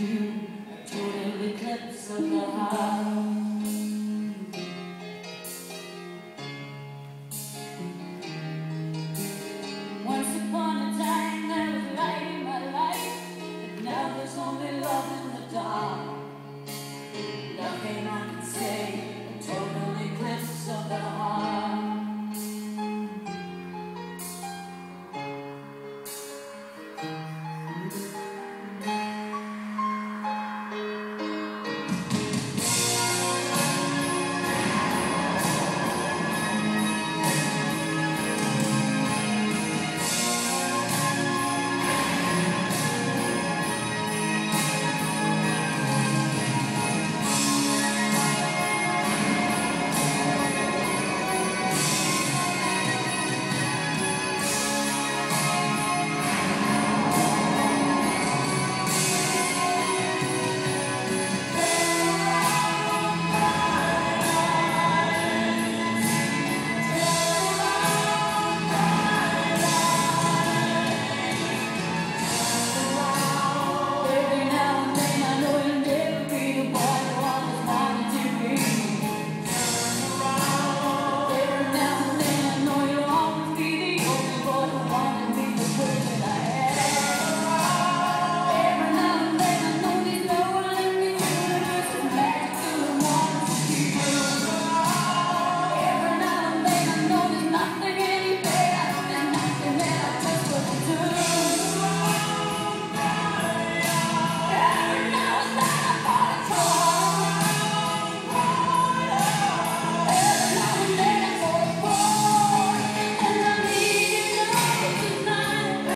you to an eclipse of the heart.